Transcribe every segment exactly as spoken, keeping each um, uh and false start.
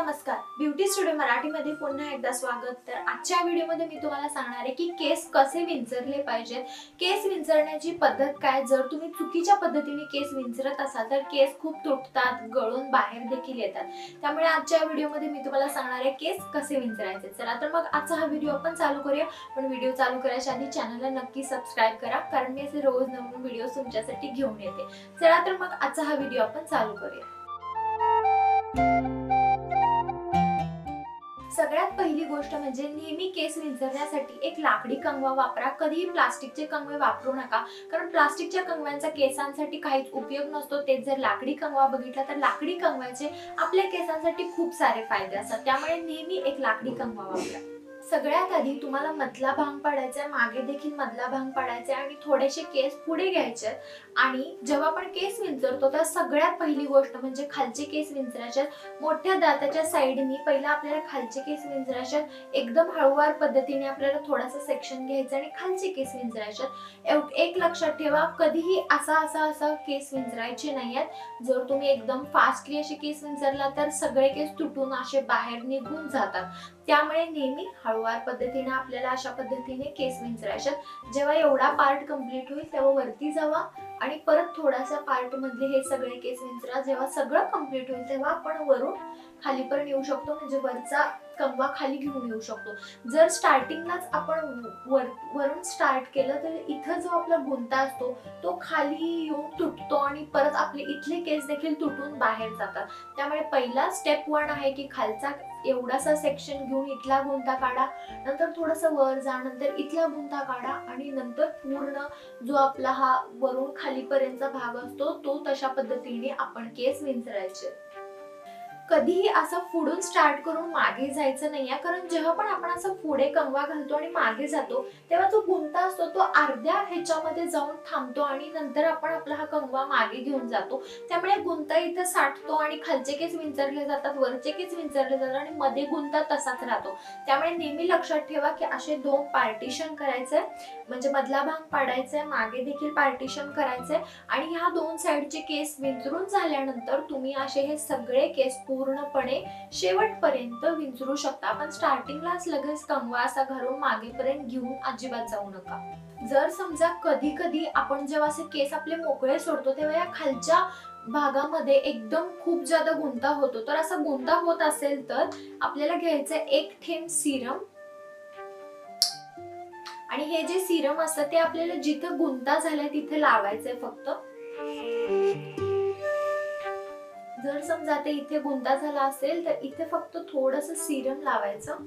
नमस्कार, beauty studio मराठीमध्ये पुन्हा एकदा स्वागत। तर आजच्या व्हिडिओमध्ये मी तुम्हाला सांगणार आहे की केस कसे विंचरले पाहिजेत, केस विंचरण्याची पद्धत काय। जर तुम्ही चुकीच्या पद्धतीने केस विंचरत असाल तर केस खूप तुटतात, गळून बाहेर देखील येतात। त्यामुळे आजच्या व्हिडिओमध्ये मी तुम्हाला सांगणार आहे केस कसे विंचरायचे। चला तर मग आजचा हा व्हिडिओ आपण चालू करूया। पण व्हिडिओ चालू करायच्या आधी चॅनलला नक्की सबस्क्राइब करा, कारण मी असे रोज नवीन व्हिडिओज तुमच्यासाठी घेऊन येते। चला तर मग आजचा हा व्हिडिओ आपण चालू करूया। सगळ्यात पहिली गोष्ट म्हणजे नेहमी केस विंचरण्यासाठी एक लाकडी कंगवा वापरा। कधीही प्लास्टिकचे कंगवे वापरू नका, कारण प्लास्टिकच्या कंगव्यांचा केसांसाठी काहीच उपयोग नसतो। ते जर लाकडी कंगवा बघितला तर लाकडी कंगव्याचे आपल्या केसांसाठी खूप सारे फायदे असतात, त्यामुळे नेहमी एक लाकडी कंगवा वापरा। सगळ्यात आधी तुम्हाला मधला भांग पाडायचा, मागे देखील मधला भांग पाडायचा आणि थोडेसे केस पुढे घ्यायचे। आणि जेव्हा आपण केस विंचरतो तर सगळ्यात पहिली गोष्ट म्हणजे खालचे केस विंचरायचे। मोठ्या दाताच्या साइडनी पहिला आपल्याला खालचे केस विंचरायचे, एकदम हळूवार पद्धतीने आपल्याला थोडासा सेक्शन घ्यायचा आणि खालचे केस विंचरायचे। एक लक्षात ठेवा, कधीही असा असा असा केस विंचरायचे नाहीत। जर तुम्ही एकदम फास्टली असे केस विंचरला तर सगळे केस तुटून असे बाहेर निघून जातात, त्यामुळे नेहमी हळूवार पद्धतीने आपल्याला अशा पद्धतीने केस विंचरायचे। जेव्हा एवढा पार्ट कंप्लीट होईल तेव्हा वरती जावा आणि परत थोडासा पार्ट मधले हे सगळे केस विंचरा। जेव्हा सगळं कंप्लीट होईल तेव्हा आपण वरून खाली पण येऊ शकतो, म्हणजे वरचा कंगवा खाली घेऊन येऊ शकतो। जर स्टार्टिंगलाच आपण वर वरून स्टार्ट केलं तर इथं जो आपला गुंता असतो तो खाली येऊन तुटतो आणि परत आपले इथले केस देखील तुटून बाहेर जातात। त्यामुळे पहिला स्टेप वन आहे की खालचा एवढासा सेक्शन घेऊन इथला गुंता काढा, नंतर थोडंसं वर जा, नंतर इथला गुंता काढा आणि नंतर पूर्ण जो आपला हा वरून खालीपर्यंतचा भाग असतो तो तशा पद्धतीने आपण केस विंचरायचे। कधीही असं पुढून स्टार्ट करून मागे जायचं नाहीये, कारण जेव्हा पण आपण असं पुढे कंगवा घालतो आणि मागे जातो तेव्हा जो गुंता असतो तो अर्ध्या ह्याच्यामध्ये जाऊन थांबतो आणि नंतर आपण आपला हा कंगवा मागे घेऊन जातो। त्यामुळे गुंता इथं साठतो आणि खालचे केस विंचरले जातात, वरचे केस विंचरले जातात आणि मध्ये गुंता तसाच राहतो। त्यामुळे नेहमी लक्षात ठेवा की असे दोन पार्टिशन करायचे, म्हणजे मधला भाग पाडायचा, मागे देखील पार्टिशन करायचे आणि ह्या दोन साईडचे केस विंचरून झाल्यानंतर तुम्ही असे हे सगळे केस पूर्णपणे शेवटपर्यंत विंचरू शकता। पण स्टार्टिंगला लगेच कंगवा असा घरून मागेपर्यंत घेऊन अजिबात जाऊ नका। जर समजा कधी कधी आपण जेव्हा असे केस आपले मोकळे सोडतो तेव्हा या खालच्या भागामध्ये एकदम खूप जादा गुंता होतो, तर असा गुंता होत असेल तर आपल्याला घ्यायचं एक थेंब सिरम। आणि हे जे सिरम असतं ते आपल्याला जिथे गुंता झालाय तिथे लावायचंय फक्त। जर समजा ते इथे गुंता झाला असेल तर इथे फक्त थोडंसं सिरम लावायचं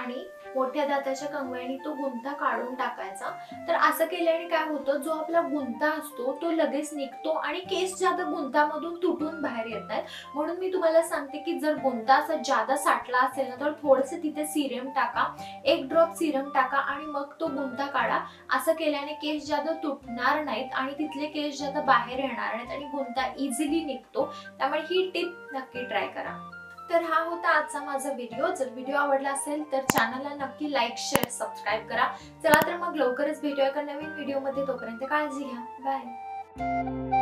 आणि मोठ्या दाताच्या कंगव्याने तो गुंता काढून टाकायचा। तर असं केल्याने काय होतं, जो आपला गुंता असतो तो लगेच निघतो आणि केस जादा गुंतामधून तुटून बाहेर येतात। म्हणून मी तुम्हाला सांगते की जर गुंता असा जादा साठला असेल ना तर थोडंसं तिथे सिरम टाका, एक ड्रॉप सिरम टाका आणि मग तो गुंता काढा। असं केल्याने केस जादा तुटणार नाहीत आणि तिथले केस जादा बाहेर येणार नाहीत आणि गुंता इझिली निघतो। त्यामुळे ही टिप नक्की ट्राय करा। तर हा होता आजचा माझा व्हिडिओ। जर व्हिडिओ आवडला असेल तर चॅनलला नक्की लाईक, शेअर, सबस्क्राईब करा। चला तर मग लवकरच भेटूया एका नवीन व्हिडिओमध्ये। तोपर्यंत काळजी घ्या, बाय।